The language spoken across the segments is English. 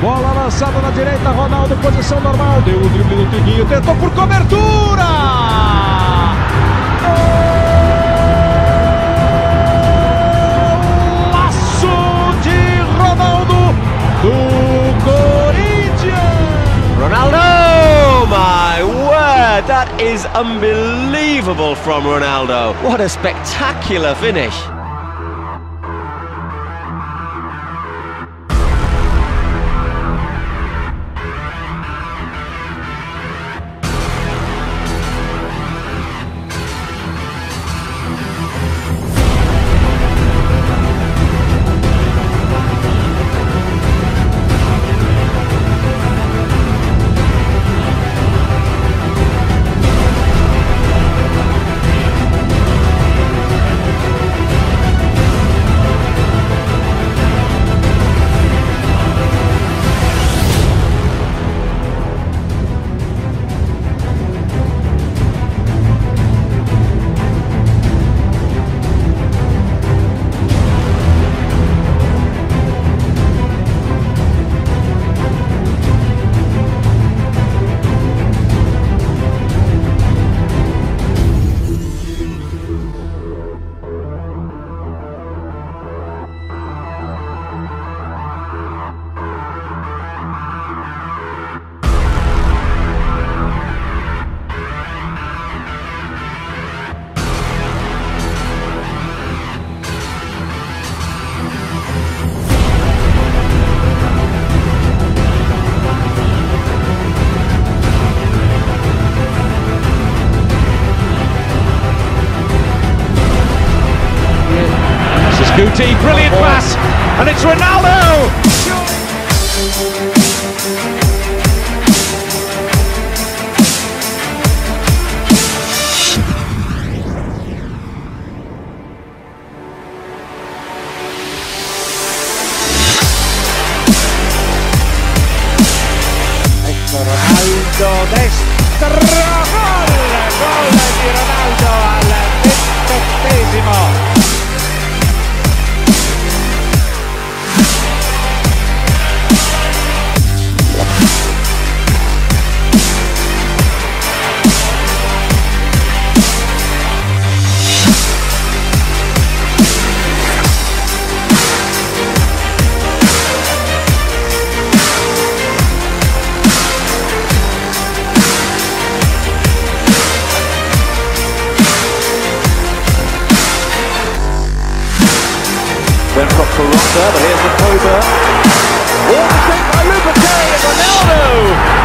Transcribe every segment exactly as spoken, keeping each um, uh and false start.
Bola lançada na direita, Ronaldo, posição normal. Deu o drible no Tiguinho, tentou por cobertura! O laço de Ronaldo, do Corinthians! Ronaldo! My word, that is unbelievable from Ronaldo. What a spectacular finish! Brilliant pass, and it's Ronaldo! Ronaldo destro, gol di Ronaldo al ventottesimo. Went from Toronto, but here's the Toba. All the thing by Lupicini, and Ronaldo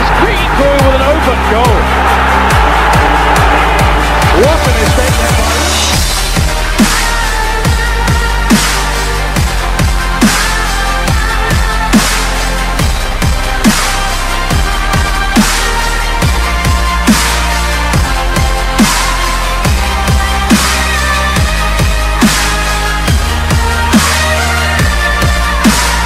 is clean through with an open goal. What an escape there by